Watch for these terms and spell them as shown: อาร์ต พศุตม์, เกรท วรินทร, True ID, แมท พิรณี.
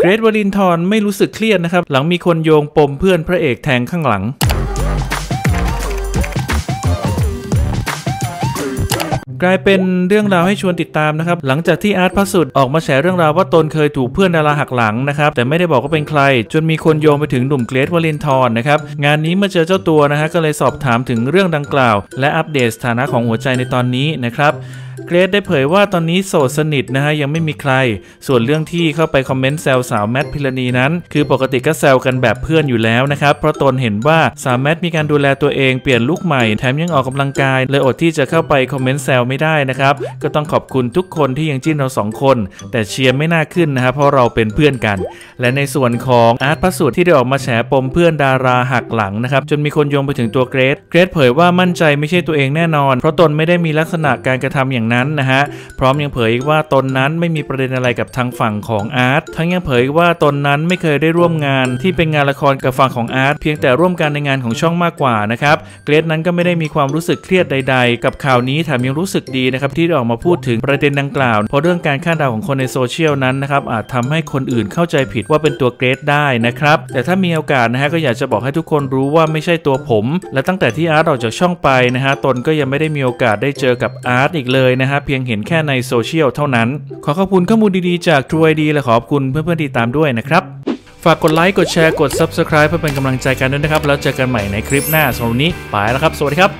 เกรท วลินทรไม่รู้สึกเครียดนะครับหลังมีคนโยงปมเพื่อนพระเอกแทงข้างหลังกลายเป็นเรื่องราวให้ชวนติดตามนะครับหลังจากที่อาร์ตพระสุดออกมาแฉเรื่องราวว่าตนเคยถูกเพื่อนดาราหักหลังนะครับแต่ไม่ได้บอกว่าเป็นใครจนมีคนโยงไปถึงหนุ่มเกรท วลินทรนะครับงานนี้เมื่อเจอเจ้าตัวนะฮะก็เลยสอบถามถึงเรื่องดังกล่าวและอัปเดตสถานะของหัวใจในตอนนี้นะครับเกรทได้เผยว่าตอนนี้โสดสนิทนะฮะยังไม่มีใครส่วนเรื่องที่เข้าไปคอมเมนต์แซวสาวแมทพิรณีนั้นคือปกติก็แซวกันแบบเพื่อนอยู่แล้วนะครับเพราะตนเห็นว่าสาวแมทมีการดูแลตัวเองเปลี่ยนลุคใหม่แถมยังออกกำลังกายเลยอดที่จะเข้าไปคอมเมนต์แซวไม่ได้นะครับก็ต้องขอบคุณทุกคนที่ยังจิ้นเรา2คนแต่เชียร์ไม่น่าขึ้นนะฮะเพราะเราเป็นเพื่อนกันและในส่วนของอาร์ตพระสุดที่ได้ออกมาแฉปมเพื่อนดาราหักหลังนะครับจนมีคนโยงไปถึงตัวเกรทเผยว่ามั่นใจไม่ใช่ตัวเองแน่นอนเพราะตนไม่ได้มีลักษณะการกระทำอย่างนั้นนะฮะพร้อมยังเผยว่าตนนั้นไม่มีประเด็นอะไรกับทางฝั่งของอาร์ตทั้งยังเผยว่าตนนั้นไม่เคยได้ร่วมงานที่เป็นงานละครกับฝั่งของอาร์ตเพียงแต่ร่วมกันในงานของช่องมากกว่านะครับเกรทนั้นก็ไม่ได้มีความรู้สึกเครียดใดๆกับข่าวนี้แถมยังรู้สึกดีนะครับที่ได้ออกมาพูดถึงประเด็นดังกล่าวเพราะเรื่องการคาดเดาของคนในโซเชียลนั้นนะครับอาจทำให้คนอื่นเข้าใจผิดว่าเป็นตัวเกรทได้นะครับแต่ถ้ามีโอกาสนะฮะก็อยากจะบอกให้ทุกคนรู้ว่าไม่ใช่ตัวผมและตั้งแต่ที่อาร์ตออกจากช่องไปนะฮะตนก็ยังไม่ได้มีโอกาสได้เจอกับอาร์ตอีกเลยนะฮะเพียงเห็นแค่ในโซเชียลเท่านั้นขอบคุณข้อมูลดีๆจาก True ID และขอบคุณเพื่อนๆติดตามด้วยนะครับฝากกดไลค์กดแชร์กด Subscribe เพื่อเป็นกำลังใจกันด้วยนะครับแล้วเจอกันใหม่ในคลิปหน้าสำหรับวันนี้ไปแล้วครับสวัสดีครับ